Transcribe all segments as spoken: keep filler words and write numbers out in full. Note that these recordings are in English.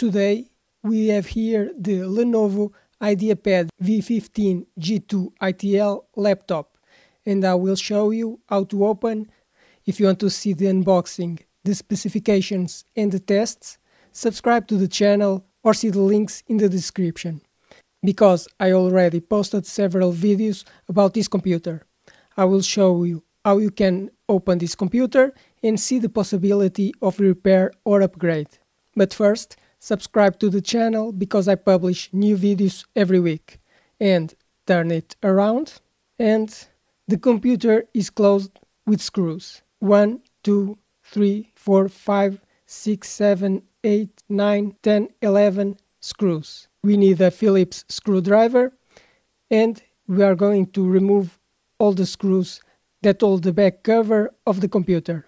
Today we have here the Lenovo IdeaPad V fifteen G two I T L laptop, and I will show you how to open. If you want to see the unboxing, the specifications and the tests, subscribe to the channel or see the links in the description, because I already posted several videos about this computer. I will show you how you can open this computer and see the possibility of repair or upgrade. But first, subscribe to the channel because I publish new videos every week. And turn it around, and the computer is closed with screws. one, two, three, four, five, six, seven, eight, nine, ten, eleven screws. We need a Phillips screwdriver, and we are going to remove all the screws that hold the back cover of the computer.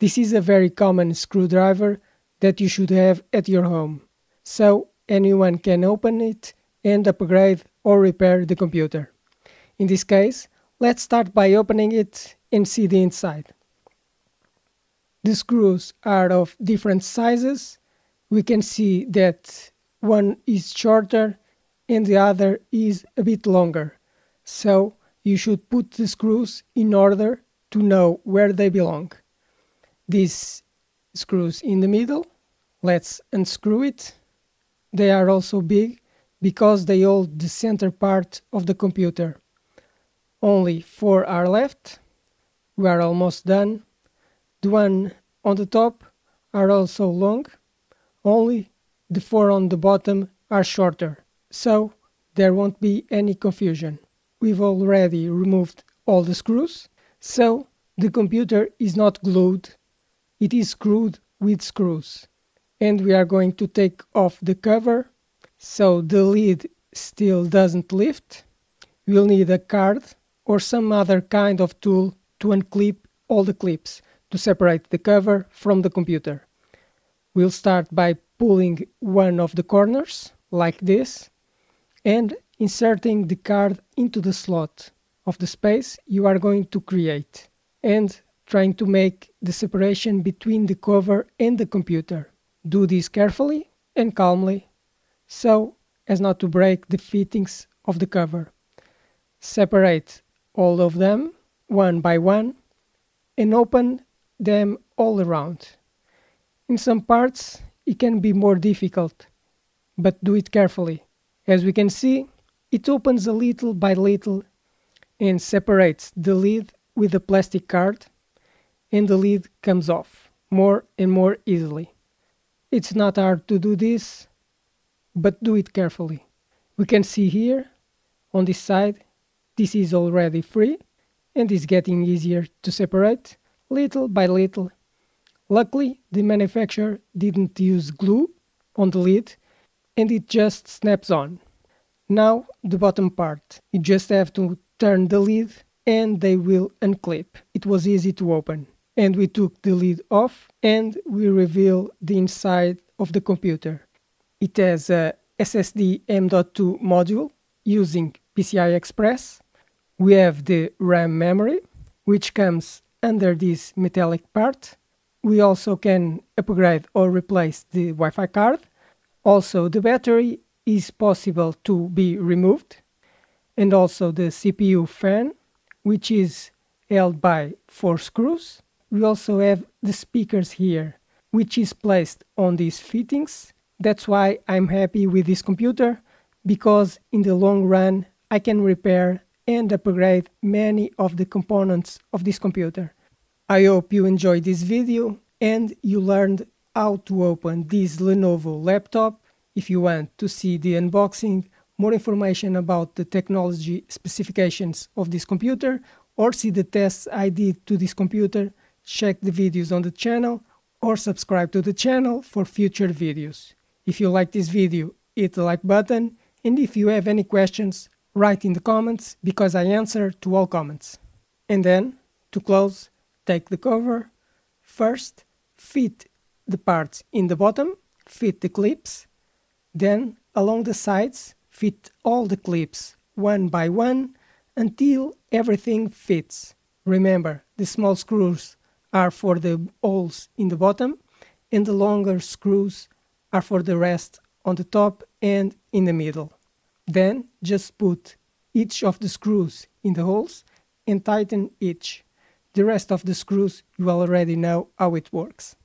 This is a very common screwdriver that you should have at your home, so anyone can open it and upgrade or repair the computer. In this case, let's start by opening it and see the inside. The screws are of different sizes. We can see that one is shorter and the other is a bit longer, so you should put the screws in order to know where they belong. These screws in the middle, let's unscrew it. They are also big because they hold the center part of the computer. Only four are left. We are almost done. The one on the top are also long, only the four on the bottom are shorter, so there won't be any confusion. We've already removed all the screws, so the computer is not glued, it is screwed with screws. And we are going to take off the cover, so the lid still doesn't lift. We'll need a card or some other kind of tool to unclip all the clips, to separate the cover from the computer. We'll start by pulling one of the corners, like this, and inserting the card into the slot of the space you are going to create, and trying to make the separation between the cover and the computer. Do this carefully and calmly, so as not to break the fittings of the cover. Separate all of them, one by one, and open them all around. In some parts it can be more difficult, but do it carefully. As we can see, it opens a little by little and separates the lid with a plastic card, and the lid comes off more and more easily. It's not hard to do this, but do it carefully. We can see here, on this side, this is already free and is getting easier to separate, little by little. Luckily, the manufacturer didn't use glue on the lid and it just snaps on. Now the bottom part, you just have to turn the lid and they will unclip. It was easy to open. And we took the lid off and we reveal the inside of the computer. It has a S S D M dot two module using P C I Express. We have the RAM memory, which comes under this metallic part. We also can upgrade or replace the Wi-Fi card. Also, the battery is possible to be removed, and also the C P U fan, which is held by four screws. We also have the speakers here, which is placed on these fittings. That's why I'm happy with this computer, because in the long run I can repair and upgrade many of the components of this computer. I hope you enjoyed this video and you learned how to open this Lenovo laptop. If you want to see the unboxing, more information about the technology specifications of this computer, or see the tests I did to this computer, check the videos on the channel or subscribe to the channel for future videos. If you like this video, hit the like button, and if you have any questions, write in the comments because I answer to all comments. And then, to close, take the cover. First, fit the parts in the bottom, fit the clips. Then, along the sides, fit all the clips, one by one, until everything fits. Remember, the small screws are for the holes in the bottom, and the longer screws are for the rest on the top and in the middle. Then just put each of the screws in the holes and tighten each. The rest of the screws you already know how it works.